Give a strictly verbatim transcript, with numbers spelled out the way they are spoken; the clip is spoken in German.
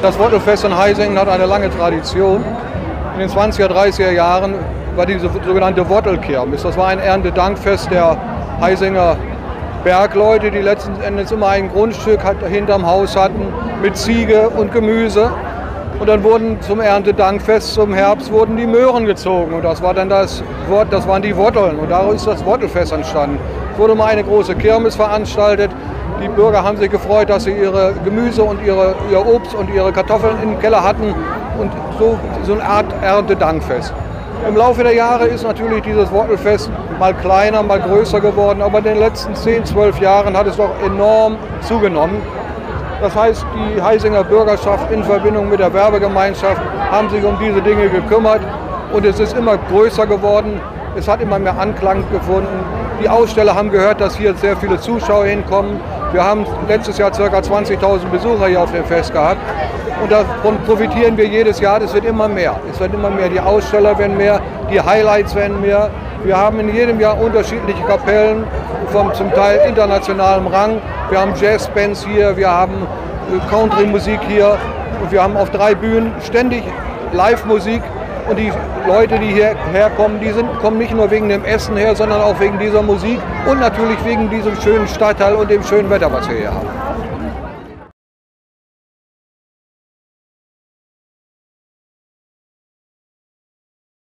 Das Wottelfest in Heisingen hat eine lange Tradition. In den zwanziger, dreißiger Jahren war diese sogenannte Wottelkirmes. Das war ein Erntedankfest der Heisinger Bergleute, die letzten Endes immer ein Grundstück hinterm Haus hatten mit Ziege und Gemüse. Und dann wurden zum Erntedankfest, zum Herbst, wurden die Möhren gezogen. Und das war dann das Wort, das waren die Wotteln. Und daraus ist das Wottelfest entstanden. Es wurde mal eine große Kirmes veranstaltet. Die Bürger haben sich gefreut, dass sie ihre Gemüse und ihre, ihr Obst und ihre Kartoffeln im Keller hatten. Und so, so eine Art Erntedankfest. Im Laufe der Jahre ist natürlich dieses Wottelfest mal kleiner, mal größer geworden. Aber in den letzten zehn, zwölf Jahren hat es doch enorm zugenommen. Das heißt, die Heisinger Bürgerschaft in Verbindung mit der Werbegemeinschaft haben sich um diese Dinge gekümmert und es ist immer größer geworden, es hat immer mehr Anklang gefunden. Die Aussteller haben gehört, dass hier sehr viele Zuschauer hinkommen. Wir haben letztes Jahr ca. zwanzigtausend Besucher hier auf dem Fest gehabt und davon profitieren wir jedes Jahr, es wird immer mehr. Es wird immer mehr, die Aussteller werden mehr, die Highlights werden mehr. Wir haben in jedem Jahr unterschiedliche Kapellen von zum Teil internationalem Rang. Wir haben Jazzbands hier, wir haben Country-Musik hier. Und wir haben auf drei Bühnen ständig Live-Musik. Und die Leute, die hierher kommen, die sind, kommen nicht nur wegen dem Essen her, sondern auch wegen dieser Musik und natürlich wegen diesem schönen Stadtteil und dem schönen Wetter, was wir hier haben.